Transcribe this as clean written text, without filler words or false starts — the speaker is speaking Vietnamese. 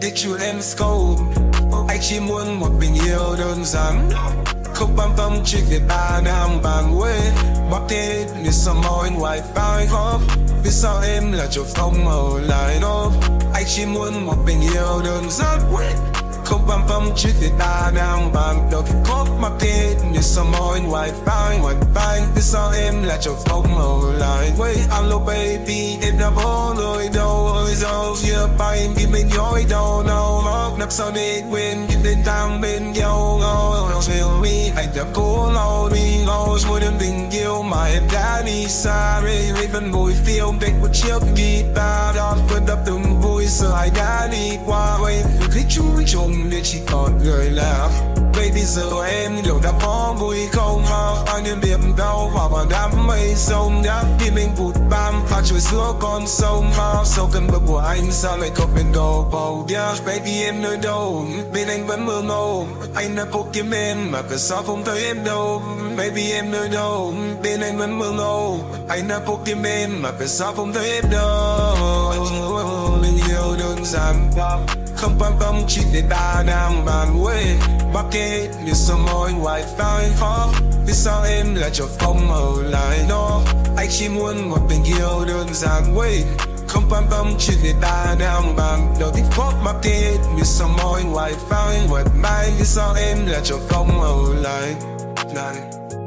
Để chụt em scope. Anh chỉ muốn một bình yêu đơn giản, không băm tâm chỉ về ba nam bàn quê. Bóp thế như sao môi ngoài vai khóc. Vì sao em là chỗ phong ở lại nốt. Anh chỉ muốn một bình yêu đơn giản, không băm tâm chỉ về ba nam bàn đầu khóc. Bóp thế như sao môi ngoài vai Vì sao em là chỗ phong ở lại quê. Alo baby, em đã bỏ lời đâu ơi dâu chia bay vì mình nhói đầu nào móc nắp sao để quên những đêm tang bên nhau. Anh đã cố lâu đi lâu rồi đến tình yêu mà em đã đi xa. Raven vui film đánh một chiếc guitar đó quên đập từng vui giờ ai đã đi qua. Quay một thích chú chồng để chỉ còn người là bây giờ em đều đã có vui không ha. Anh nên điểm đau hòa vào đám mây sông nhá. Khi mình vụt bám pha trôi giữa con sông ha. Sau cơn bão của anh sao lại có bên đầu bầu nhá. Baby em nơi đâu bên anh vẫn mơ mộng. Anh đã cố kiếm em mà cần sao không thấy em đâu. Baby em nơi đâu bên anh vẫn mơ mộng. Anh đã cố kiếm em mà cần sao không thấy em đâu. Mình yêu đơn giản, không quan tâm chỉ để ta đang bàn quê. Bác kết như sao môi ngoài vai khóc. Vì sao em lại cho phong ở lại nó. Anh chỉ muốn một tình yêu đơn giản quê, không quan tâm chỉ để ta đang bàn đầu thích khóc. Bác kết như sao môi ngoài vai ngoài mai. Vì sao em lại cho phong ở lại này.